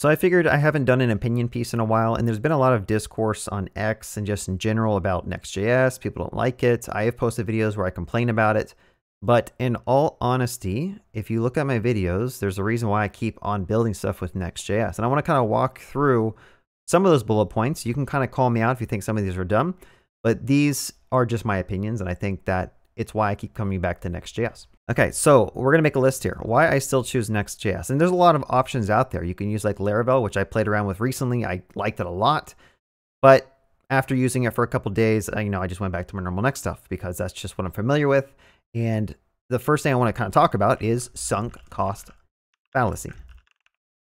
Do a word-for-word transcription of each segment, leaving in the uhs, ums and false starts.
So I figured I haven't done an opinion piece in a while, and there's been a lot of discourse on X and just in general about Next.js. People don't like it. I have posted videos where I complain about it. But in all honesty, if you look at my videos, there's a reason why I keep on building stuff with Next.js. And I want to kind of walk through some of those bullet points. You can kind of call me out if you think some of these are dumb, but these are just my opinions. And I think that it's why I keep coming back to Next.js. Okay, so we're going to make a list here. Why I still choose Next.js. And there's a lot of options out there. You can use like Laravel, which I played around with recently. I liked it a lot, but after using it for a couple days, you know, I just went back to my normal Next stuff because that's just what I'm familiar with. And the first thing I want to kind of talk about is sunk cost fallacy.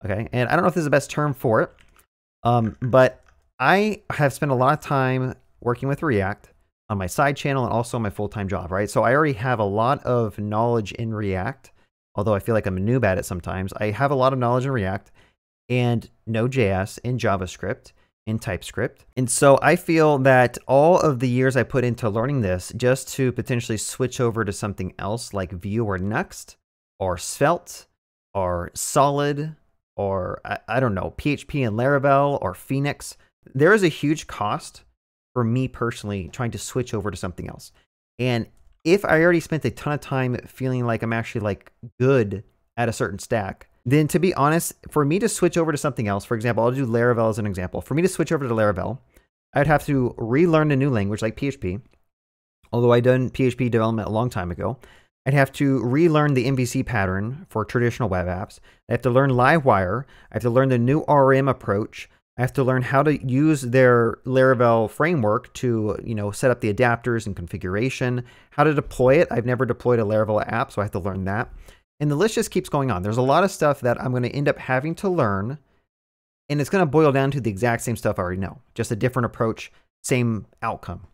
Okay, and I don't know if this is the best term for it, um, but I have spent a lot of time working with React on my side channel and also my full-time job, right? So I already have a lot of knowledge in React, although I feel like I'm a noob at it sometimes. I have a lot of knowledge in React and Node.js and JavaScript and TypeScript. And so I feel that all of the years I put into learning this just to potentially switch over to something else like Vue or Next or Svelte or Solid or I, I don't know, P H P and Laravel or Phoenix, there is a huge cost for me personally trying to switch over to something else. And if I already spent a ton of time feeling like I'm actually like good at a certain stack, then to be honest, for me to switch over to something else, for example, I'll do Laravel as an example. For me to switch over to Laravel, I'd have to relearn a new language like P H P. Although I'd done P H P development a long time ago, I'd have to relearn the M V C pattern for traditional web apps. I have to learn Livewire. I have to learn the new R M approach. I have to learn how to use their Laravel framework to, you know, set up the adapters and configuration, how to deploy it. I've never deployed a Laravel app, so I have to learn that. And the list just keeps going on. There's a lot of stuff that I'm going to end up having to learn, and it's going to boil down to the exact same stuff I already know, just a different approach, same outcome.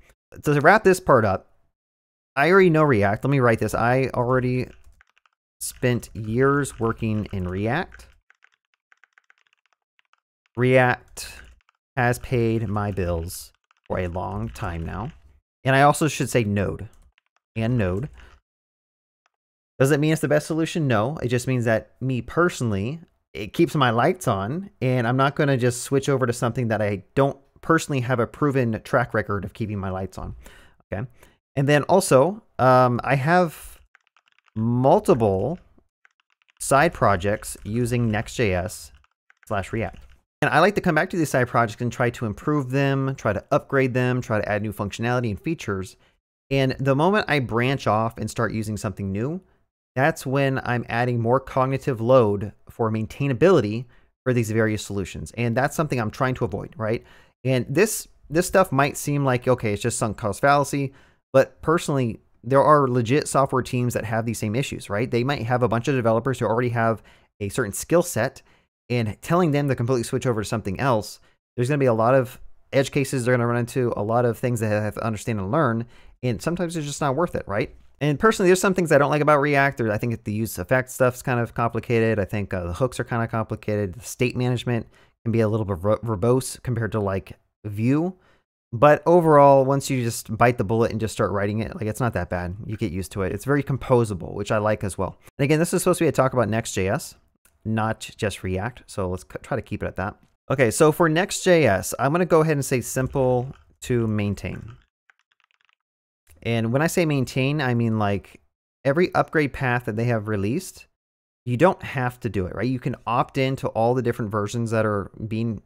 So to wrap this part up, I already know React. Let me write this. I already spent years working in React. React has paid my bills for a long time now. And I also should say Node and Node. Does it mean it's the best solution? No, it just means that me personally, it keeps my lights on, and I'm not going to just switch over to something that I don't personally have a proven track record of keeping my lights on. Okay. And then also, um, I have multiple side projects using Next.js slash React. And I like to come back to these side projects and try to improve them, try to upgrade them, try to add new functionality and features. And the moment I branch off and start using something new, that's when I'm adding more cognitive load for maintainability for these various solutions. And that's something I'm trying to avoid, right? And this this stuff might seem like, okay, it's just sunk cost fallacy, but personally, there are legit software teams that have these same issues, right? They might have a bunch of developers who already have a certain skill set, and telling them to completely switch over to something else, there's going to be a lot of edge cases they're going to run into, a lot of things that they have to understand and learn, and sometimes it's just not worth it, right? And personally, there's some things I don't like about React. I think the use effect stuff's kind of complicated. I think uh, the hooks are kind of complicated. The state management can be a little bit verbose compared to like Vue. But overall, once you just bite the bullet and just start writing it, like it's not that bad. You get used to it. It's very composable, which I like as well. And again, this is supposed to be a talk about Next.js, not just React. So let's try to keep it at that. Okay, so for Next.js, I'm going to go ahead and say simple to maintain. And when I say maintain, I mean like every upgrade path that they have released, you don't have to do it, right? You can opt into all the different versions that are being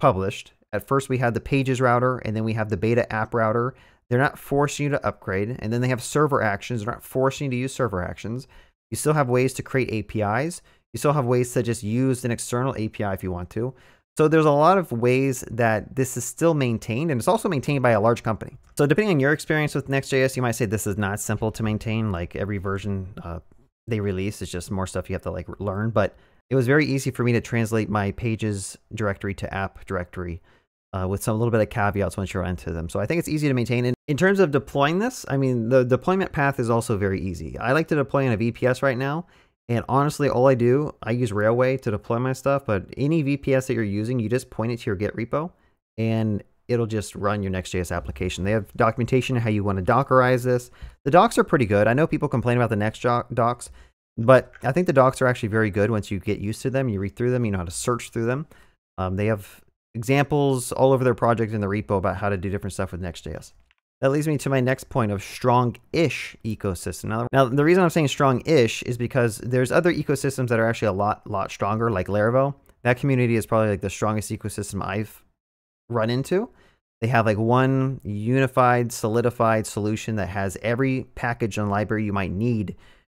published. At first, we had the pages router, and then we have the beta app router. They're not forcing you to upgrade. And then they have server actions. They're not forcing you to use server actions. You still have ways to create A P Is. You still have ways to just use an external A P I if you want to. So there's a lot of ways that this is still maintained, and it's also maintained by a large company. So depending on your experience with Next.js, you might say this is not simple to maintain. Like every version uh, they release, it's just more stuff you have to like learn. But it was very easy for me to translate my pages directory to app directory uh, with some little bit of caveats once you're into them. So I think it's easy to maintain. And in terms of deploying this, I mean, the deployment path is also very easy. I like to deploy in a V P S right now. And honestly, all I do, I use Railway to deploy my stuff, but any V P S that you're using, you just point it to your Git repo and it'll just run your Next.js application. They have documentation on how you want to Dockerize this. The docs are pretty good. I know people complain about the Next docs. But I think the docs are actually very good once you get used to them. You read through them, you know how to search through them. Um, they have examples all over their project in the repo about how to do different stuff with Next.js. That leads me to my next point of strong-ish ecosystem. Now, now, the reason I'm saying strong-ish is because there's other ecosystems that are actually a lot, lot stronger, like Laravel. That community is probably like the strongest ecosystem I've run into. They have like one unified, solidified solution that has every package and library you might need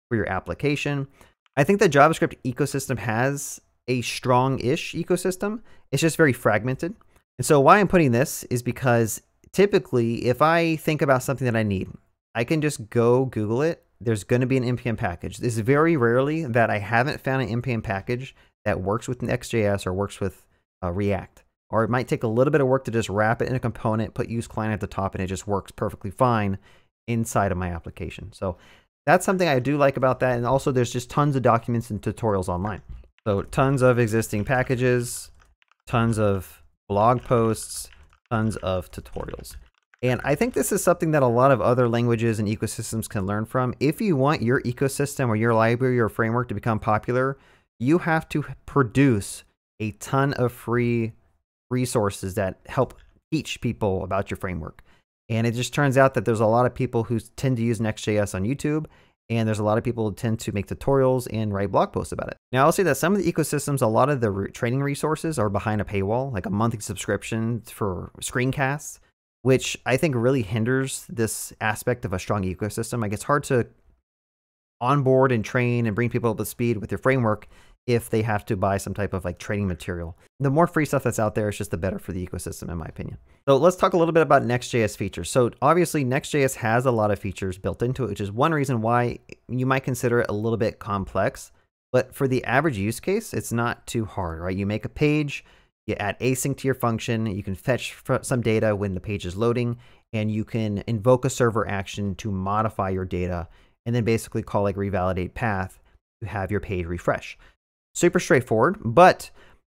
for your application. I think the JavaScript ecosystem has a strong-ish ecosystem. It's just very fragmented. And so why I'm putting this is because typically, if I think about something that I need, I can just go Google it. There's going to be an N P M package. It's very rarely that I haven't found an N P M package that works with Next.js or works with uh, React. Or it might take a little bit of work to just wrap it in a component, put use client at the top, and it just works perfectly fine inside of my application. So that's something I do like about that. And also, there's just tons of documents and tutorials online. So tons of existing packages, tons of blog posts, tons of tutorials. And I think this is something that a lot of other languages and ecosystems can learn from. If you want your ecosystem or your library or framework to become popular, you have to produce a ton of free resources that help teach people about your framework. And it just turns out that there's a lot of people who tend to use Next.js on YouTube, and there's a lot of people who tend to make tutorials and write blog posts about it. Now, I'll say that some of the ecosystems, a lot of the training resources are behind a paywall, like a monthly subscription for screencasts, which I think really hinders this aspect of a strong ecosystem. Like, it's hard to onboard and train and bring people up to speed with your framework if they have to buy some type of like training material. The more free stuff that's out there is just the better for the ecosystem, in my opinion. So let's talk a little bit about Next.js features. So obviously Next.js has a lot of features built into it, which is one reason why you might consider it a little bit complex, but for the average use case, it's not too hard, right? You make a page, you add async to your function, you can fetch some data when the page is loading, and you can invoke a server action to modify your data, and then basically call like revalidate path to have your page refresh. Super straightforward, but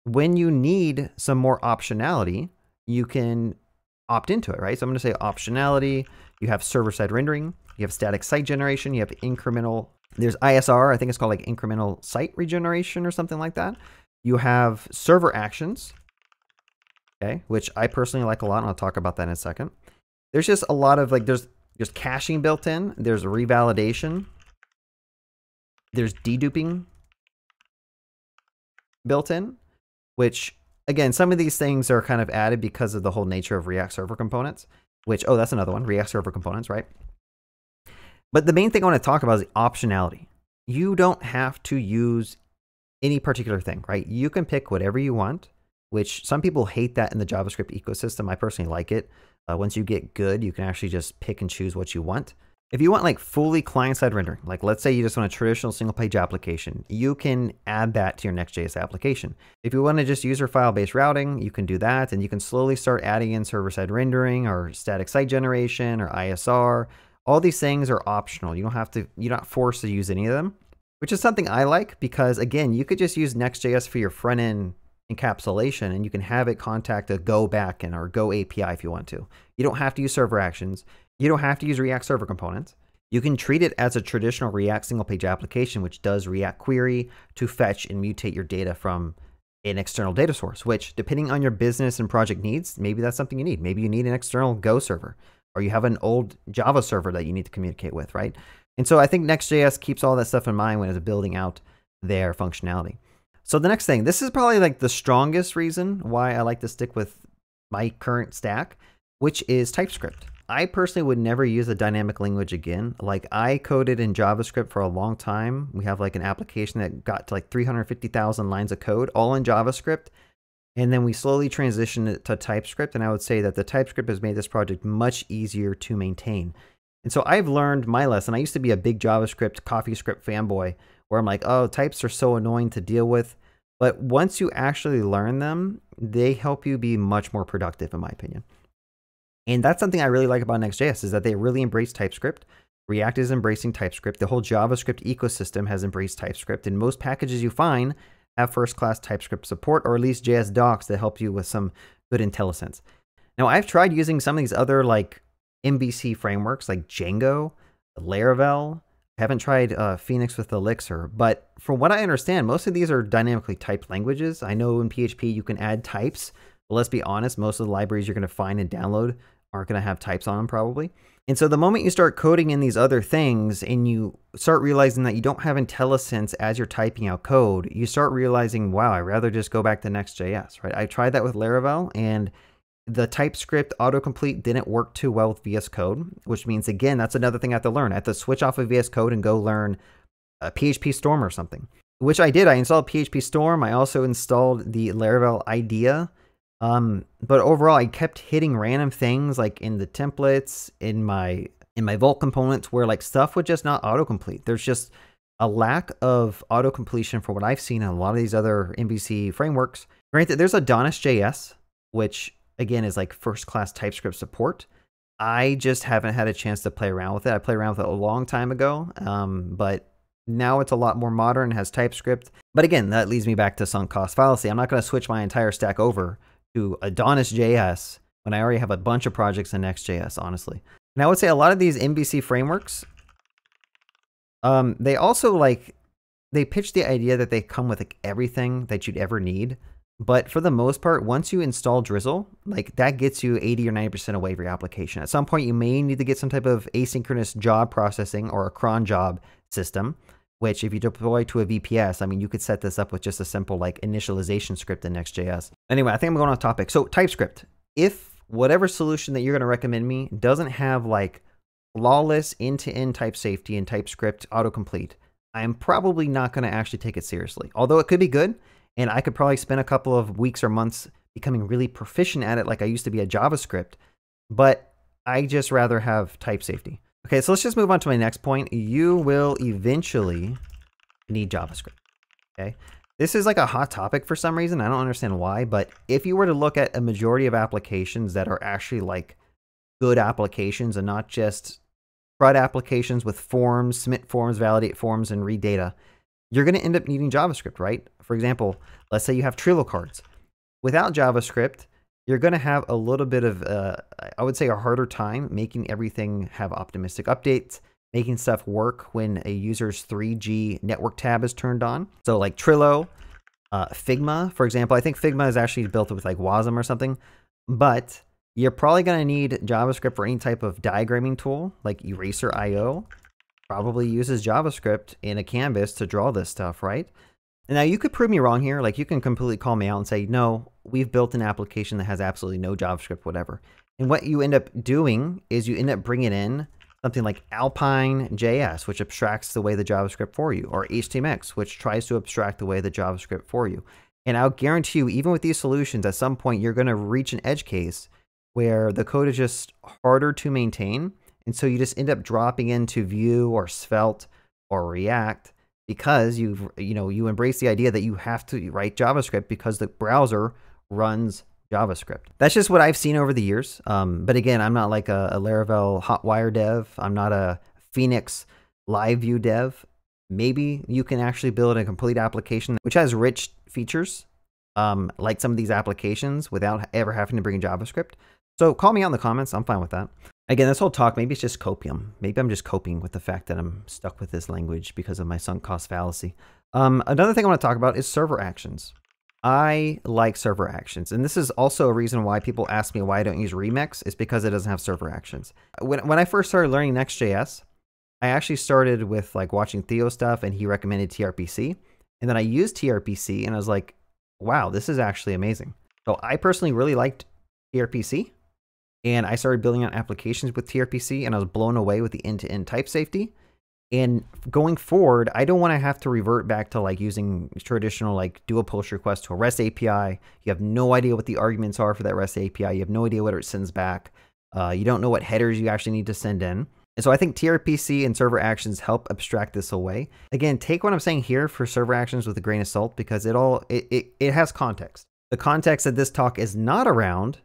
when you need some more optionality, you can opt into it, right? So I'm going to say optionality. You have server-side rendering, you have static site generation, you have incremental, there's I S R, I think it's called like incremental site regeneration or something like that. You have server actions, okay, which I personally like a lot, and I'll talk about that in a second. There's just a lot of like, there's there's caching built in, there's revalidation, there's deduping built in, which again, some of these things are kind of added because of the whole nature of React server components, which, oh, that's another one, React server components, right? But the main thing I want to talk about is optionality. You don't have to use any particular thing, right? You can pick whatever you want, which some people hate that in the JavaScript ecosystem. I personally like it. Uh, once you get good, you can actually just pick and choose what you want. If you want like fully client-side rendering, like let's say you just want a traditional single-page application, you can add that to your Next.js application. If you want to just use your file-based routing, you can do that, and you can slowly start adding in server-side rendering or static site generation or I S R. All these things are optional. You don't have to, you're not forced to use any of them, which is something I like because, again, you could just use Next.js for your front-end encapsulation, and you can have it contact a Go backend or Go A P I if you want to. You don't have to use server actions. You don't have to use React server components. You can treat it as a traditional React single page application, which does React query to fetch and mutate your data from an external data source, which depending on your business and project needs, maybe that's something you need. Maybe you need an external Go server, or you have an old Java server that you need to communicate with, right? And so I think Next.js keeps all that stuff in mind when it's building out their functionality. So the next thing, this is probably like the strongest reason why I like to stick with my current stack, which is TypeScript. I personally would never use a dynamic language again. Like, I coded in JavaScript for a long time. We have like an application that got to like three hundred fifty thousand lines of code, all in JavaScript. And then we slowly transitioned it to TypeScript. And I would say that the TypeScript has made this project much easier to maintain. And so I've learned my lesson. I used to be a big JavaScript, CoffeeScript fanboy, where I'm like, oh, types are so annoying to deal with. But once you actually learn them, they help you be much more productive, in my opinion. And that's something I really like about Next.js, is that they really embrace TypeScript. React is embracing TypeScript. The whole JavaScript ecosystem has embraced TypeScript. And most packages you find have first-class TypeScript support, or at least J S docs that help you with some good IntelliSense. Now, I've tried using some of these other like M V C frameworks like Django, Laravel, Haven't tried uh, Phoenix with Elixir, but from what I understand, most of these are dynamically typed languages. I know in P H P you can add types, but let's be honest, most of the libraries you're going to find and download aren't going to have types on them probably. And so the moment you start coding in these other things and you start realizing that you don't have IntelliSense as you're typing out code, you start realizing, wow, I'd rather just go back to Next.js, right? I tried that with Laravel and the TypeScript autocomplete didn't work too well with V S Code, which means, again, that's another thing I have to learn. I have to switch off of V S Code and go learn a P H P Storm or something, which I did. I installed P H P Storm. I also installed the Laravel Idea. Um, but overall, I kept hitting random things like in the templates, in my in my Vault components where like stuff would just not autocomplete. There's just a lack of autocompletion for what I've seen in a lot of these other M V C frameworks. Granted, there's Adonis.js, which again is like first-class TypeScript support. I just haven't had a chance to play around with it. I played around with it a long time ago, um, but now it's a lot more modern, has TypeScript. But again, that leads me back to sunk cost fallacy. I'm not going to switch my entire stack over to Adonis.js when I already have a bunch of projects in Next.js, honestly. And I would say a lot of these M V C frameworks, um, they also like, they pitch the idea that they come with like everything that you'd ever need. But for the most part, once you install Drizzle, like that gets you eighty or ninety percent away from your application. At some point, you may need to get some type of asynchronous job processing or a cron job system, which if you deploy to a V P S, I mean, you could set this up with just a simple like initialization script in Next.js. Anyway, I think I'm going off topic. So TypeScript, if whatever solution that you're going to recommend me doesn't have like flawless end-to-end type safety and TypeScript autocomplete, I'm probably not going to actually take it seriously, although it could be good. And I could probably spend a couple of weeks or months becoming really proficient at it like I used to be at JavaScript, but I just rather have type safety. Okay, so let's just move on to my next point. You will eventually need JavaScript, okay? This is like a hot topic for some reason. I don't understand why, but if you were to look at a majority of applications that are actually like good applications and not just CRUD applications with forms, submit forms, validate forms, and read data, you're going to end up needing JavaScript, right? For example, let's say you have Trello cards. Without JavaScript, you're going to have a little bit of, uh, I would say, a harder time making everything have optimistic updates, making stuff work when a user's three G network tab is turned on. So like Trello, uh, Figma, for example. I think Figma is actually built with like Wasm or something, but you're probably going to need JavaScript for any type of diagramming tool like Eraser dot I O. Probably uses JavaScript in a canvas to draw this stuff, right? And now you could prove me wrong here. Like you can completely call me out and say, no, we've built an application that has absolutely no JavaScript, whatever. And what you end up doing is you end up bringing in something like Alpine J S, which abstracts the way the JavaScript for you, or H T M X, which tries to abstract the way the JavaScript for you. And I'll guarantee you, even with these solutions, at some point, you're going to reach an edge case where the code is just harder to maintain. And so you just end up dropping into Vue or Svelte or React because you've, you know, you embrace the idea that you have to write JavaScript because the browser runs JavaScript. That's just what I've seen over the years. Um, but again, I'm not like a, a Laravel Hotwire dev. I'm not a Phoenix Live View dev. Maybe you can actually build a complete application which has rich features, um, like some of these applications without ever having to bring in JavaScript. So call me out in the comments. I'm fine with that. Again, this whole talk, maybe it's just copium. Maybe I'm just coping with the fact that I'm stuck with this language because of my sunk cost fallacy. Um, another thing I want to talk about is server actions. I like server actions. And this is also a reason why people ask me why I don't use Remix, is because it doesn't have server actions. When, when I first started learning Next.js, I actually started with like watching Theo stuff and he recommended T R P C. And then I used T R P C and I was like, wow, this is actually amazing. So I personally really liked T R P C. And I started building out applications with T R P C and I was blown away with the end-to-end type safety. And going forward, I don't want to have to revert back to like using traditional like do a post request to a REST A P I. You have no idea what the arguments are for that REST A P I. You have no idea what it sends back. Uh, you don't know what headers you actually need to send in. And so I think T R P C and server actions help abstract this away. Again, take what I'm saying here for server actions with a grain of salt because it all, it, it, it has context. The context that this talk is not around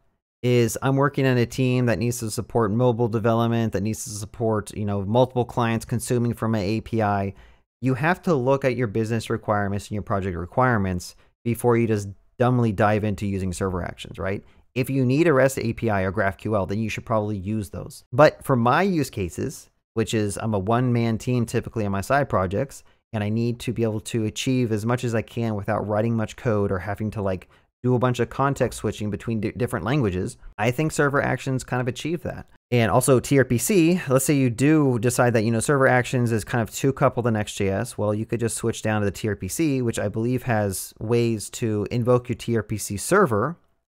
is I'm working on a team that needs to support mobile development, that needs to support, you know, multiple clients consuming from an A P I. You have to look at your business requirements and your project requirements before you just dumbly dive into using server actions, right? If you need a REST A P I or GraphQL, then you should probably use those. But for my use cases, which is I'm a one-man team typically in my side projects, and I need to be able to achieve as much as I can without writing much code or having to like do a bunch of context switching between d different languages. I think server actions kind of achieve that. And also T R P C, let's say you do decide that, you know, server actions is kind of too coupled to Next.js. Well, you could just switch down to the T R P C, which I believe has ways to invoke your T R P C server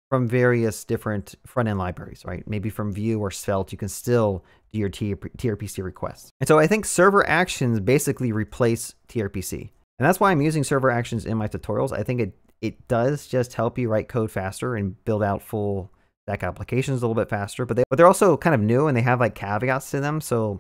from various different front-end libraries, right? Maybe from Vue or Svelte, you can still do your T R P C requests. And so I think server actions basically replace T R P C. And that's why I'm using server actions in my tutorials. I think it, it does just help you write code faster and build out full stack applications a little bit faster, but, they, but they're also kind of new and they have like caveats to them. So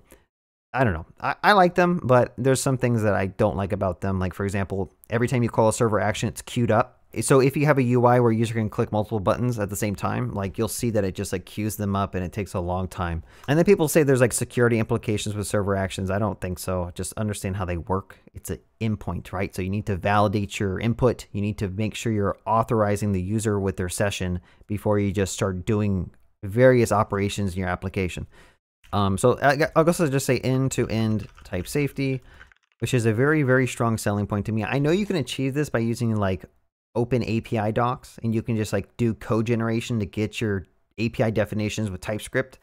I don't know, I, I like them, but there's some things that I don't like about them. Like for example, every time you call a server action, it's queued up. So if you have a U I where a user can click multiple buttons at the same time, like you'll see that it just like queues them up and it takes a long time. And then people say there's like security implications with server actions. I don't think so. Just understand how they work. It's an endpoint, right? So you need to validate your input. You need to make sure you're authorizing the user with their session before you just start doing various operations in your application. Um, so I'll also just say end-to-end type safety, which is a very, very strong selling point to me. I know you can achieve this by using like open A P I docs, and you can just like do code generation to get your A P I definitions with TypeScript.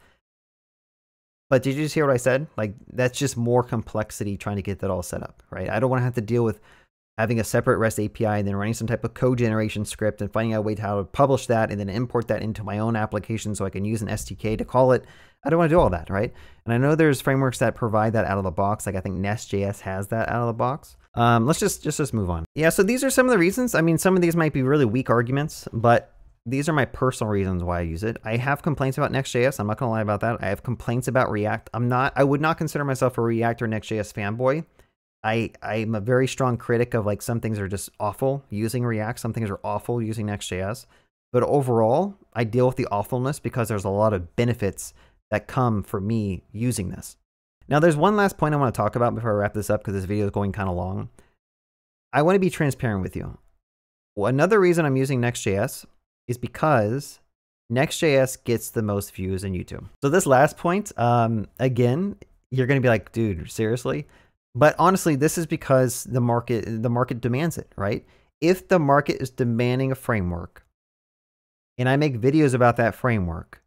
But did you just hear what I said? Like that's just more complexity trying to get that all set up, right? I don't want to have to deal with having a separate REST A P I and then running some type of code generation script and finding out a way to how to publish that and then import that into my own application so I can use an S D K to call it. I don't want to do all that, right? And I know there's frameworks that provide that out of the box. Like I think Next.js has that out of the box. Um, let's just, just, just move on. Yeah, so these are some of the reasons. I mean, some of these might be really weak arguments, but these are my personal reasons why I use it. I have complaints about Next.js. I'm not going to lie about that. I have complaints about React. I'm not, I would not consider myself a React or Next.js fanboy. I, I'm a very strong critic of like some things are just awful using React. Some things are awful using Next.js. But overall, I deal with the awfulness because there's a lot of benefits that come for me using this. Now, there's one last point I want to talk about before I wrap this up because this video is going kind of long. I want to be transparent with you. Well, another reason I'm using Next.js is because Next.js gets the most views on YouTube. So this last point, um, again, you're going to be like, dude, seriously? But honestly, this is because the market, the market demands it, right? If the market is demanding a framework and I make videos about that framework,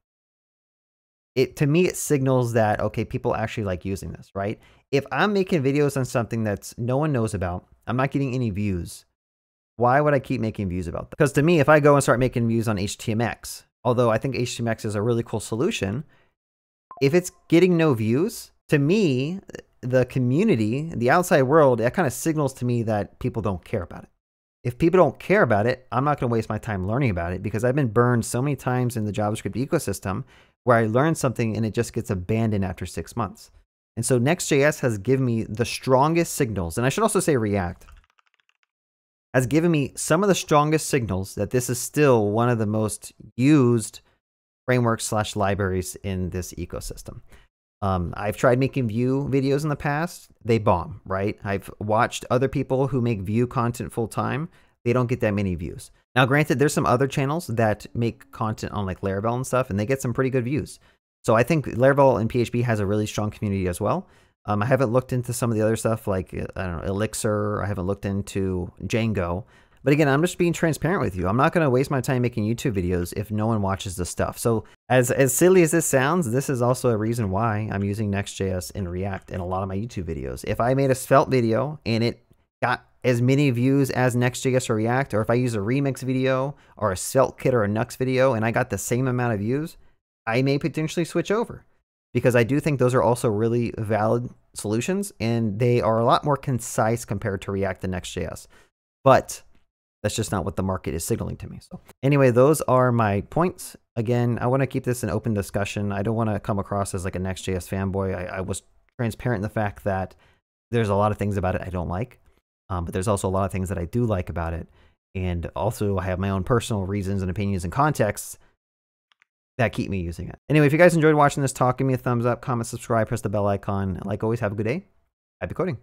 it, to me, it signals that, okay, people actually like using this, right? If I'm making videos on something that's no one knows about, I'm not getting any views. Why would I keep making views about that? Because to me, if I go and start making views on H T M X, although I think H T M X is a really cool solution, if it's getting no views, to me, the community, the outside world, that kind of signals to me that people don't care about it. If people don't care about it, I'm not going to waste my time learning about it because I've been burned so many times in the JavaScript ecosystem where I learn something and it just gets abandoned after six months. And so Next.js has given me the strongest signals, and I should also say React, has given me some of the strongest signals that this is still one of the most used frameworks slash libraries in this ecosystem. Um, I've tried making Vue videos in the past, they bomb, right? I've watched other people who make Vue content full time, they don't get that many views. Now, granted, there's some other channels that make content on like Laravel and stuff, and they get some pretty good views. So I think Laravel and P H P has a really strong community as well. Um, I haven't looked into some of the other stuff like, I don't know, Elixir. I haven't looked into Django. But again, I'm just being transparent with you. I'm not going to waste my time making YouTube videos if no one watches this stuff. So as, as silly as this sounds, this is also a reason why I'm using Next.js and React in a lot of my YouTube videos. If I made a Svelte video and it got as many views as Next.js or React, or if I use a Remix video or a Svelte kit or a Nux video and I got the same amount of views, I may potentially switch over because I do think those are also really valid solutions and they are a lot more concise compared to React and Next.js. But that's just not what the market is signaling to me. So anyway, those are my points. Again, I want to keep this an open discussion. I don't want to come across as like a Next.js fanboy. I, I was transparent in the fact that there's a lot of things about it I don't like. Um, but there's also a lot of things that I do like about it. And also I have my own personal reasons and opinions and contexts that keep me using it. Anyway, if you guys enjoyed watching this talk, give me a thumbs up, comment, subscribe, press the bell icon. And like always, have a good day. Happy coding.